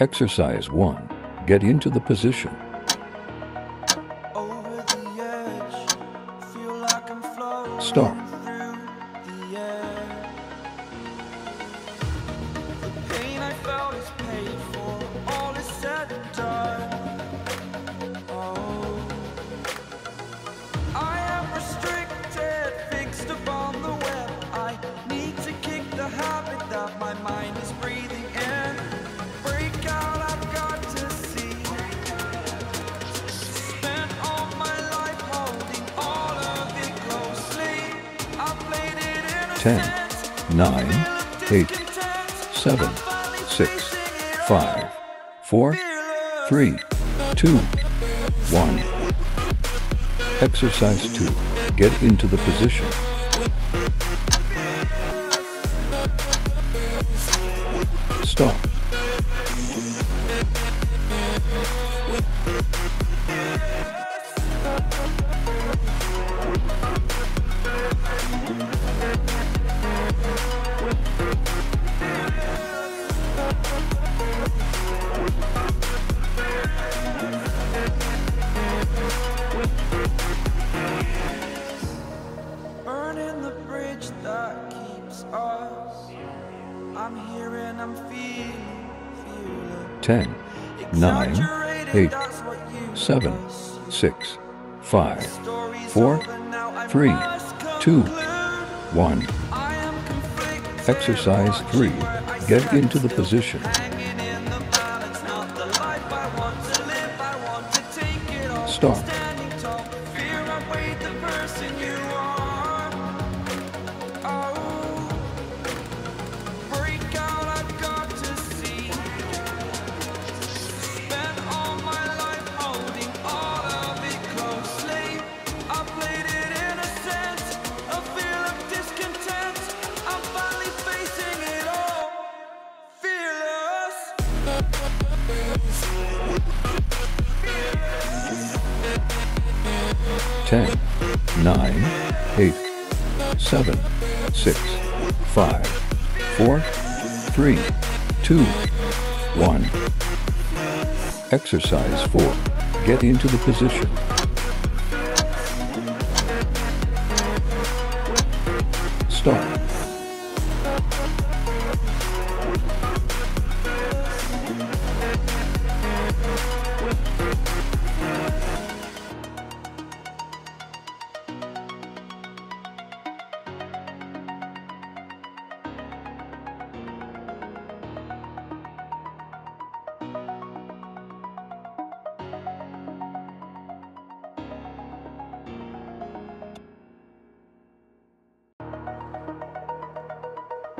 Exercise 1. Get into the position. Over the edge, feel like I'm floating. Start. Through the air. The pain I felt is paid for, all is said and done. Oh. I am restricted, fixed upon the web. I need to kick the habit that my mind is breathing in. Ten, nine, eight, seven, six, five, four, three, two, one. Exercise 2. Get into the position. Stop. That keeps us. I'm here and I'm feeling. 10, 9, 8, 7, 6, 5, 4, 3, 2, 1. Exercise 3. Get into the position. Start.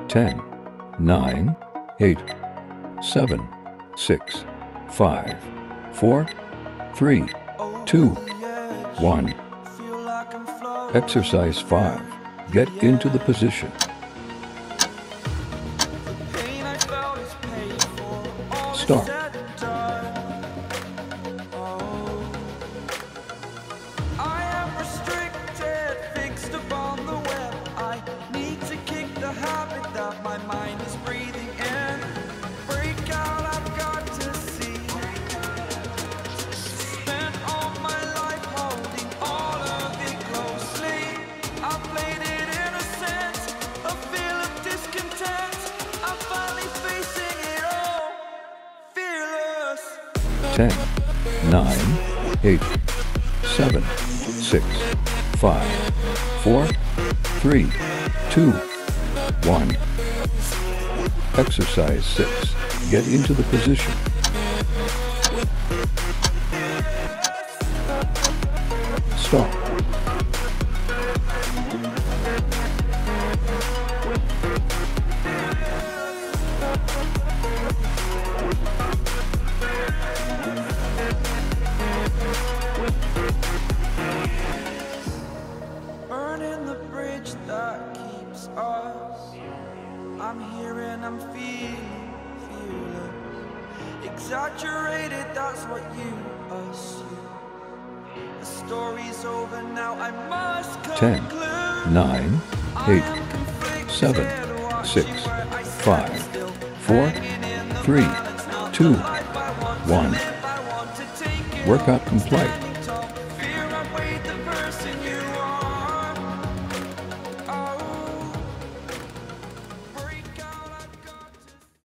Ten, nine, eight, seven, six, five, four, three, two, one. Exercise 4. Get into the position. Start. Ten, nine, eight, seven, six, five, four, three, two, one. Exercise 5. Get into the position. Start. Ten, nine, eight, seven, six, five, four, three, two, one. Exercise 6. Get into the position. Stop. Exaggerated, that's what you assume. The story's over now, I must conclude. 10, 9, 8, 7, 6, 5, 4, 3, 2, 2, 1. Work up and play.